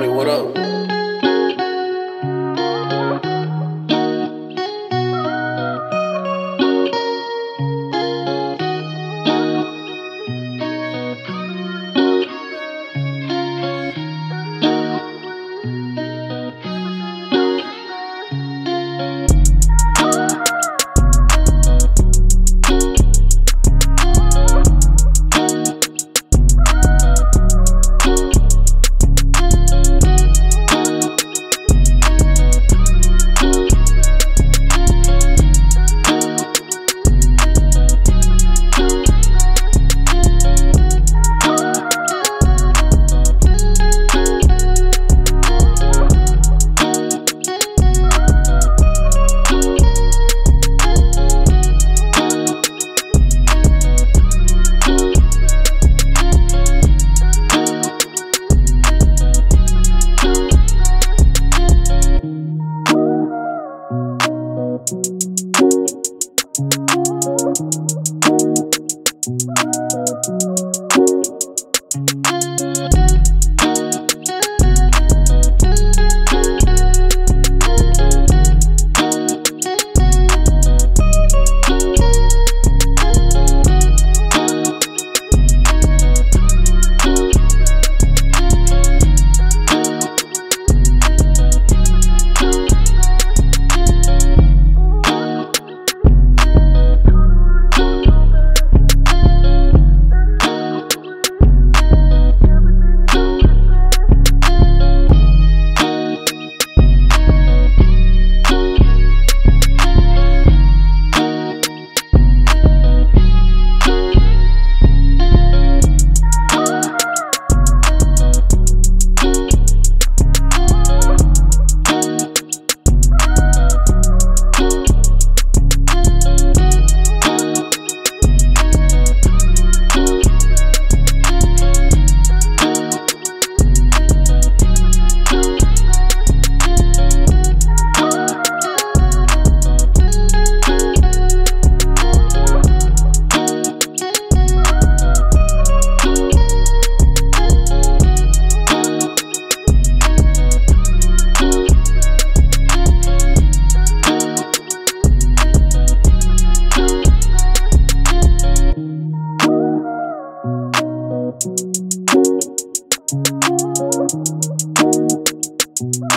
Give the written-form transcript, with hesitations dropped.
Loaded, what up?